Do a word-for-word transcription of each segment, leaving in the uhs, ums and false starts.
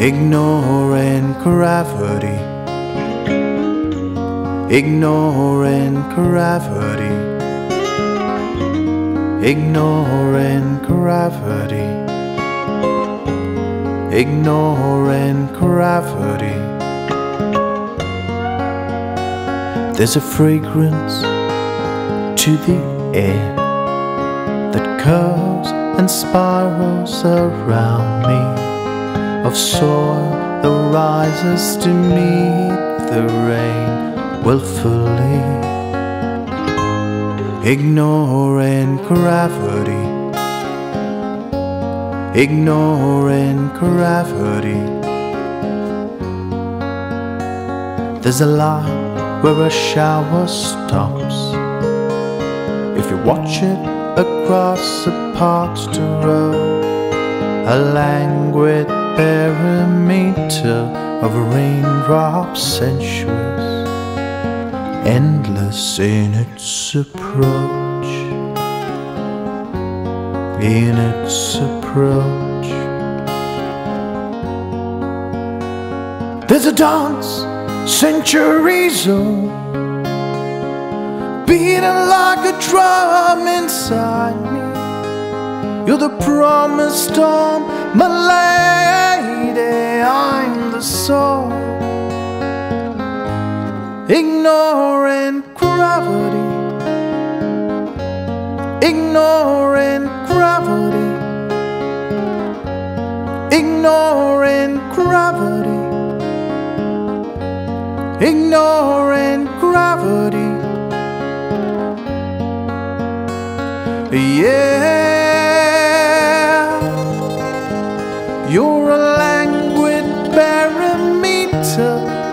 Ignoring gravity, ignoring gravity, ignoring gravity, ignoring gravity. There's a fragrance to the air that curves and spirals around me, of soil that rises to meet the rain willfully. Ignoring gravity, ignoring gravity. There's a line where a shower stops. If you watch it across a parked road, a languid perimeter of raindrops sensuous, endless in its approach, in its approach. There's a dance centuries old, beating like a drum inside me. You're the promised storm, my lady, I'm the soul. Ignoring gravity, ignoring gravity, ignoring gravity, ignoring gravity. Yeah, you're a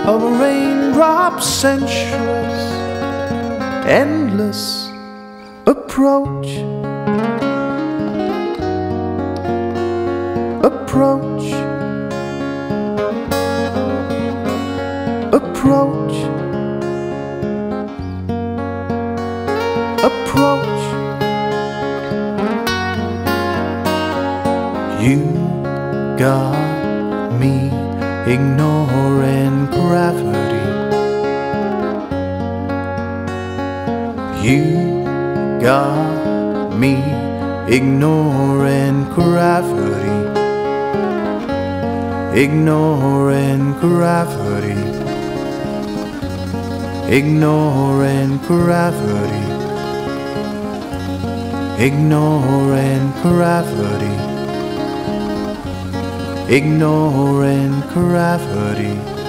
of raindrops sensuous, endless approach, approach, approach, approach. You got me ignoring gravity. You got me ignoring gravity, ignoring gravity, ignoring gravity, ignoring gravity, ignoring gravity.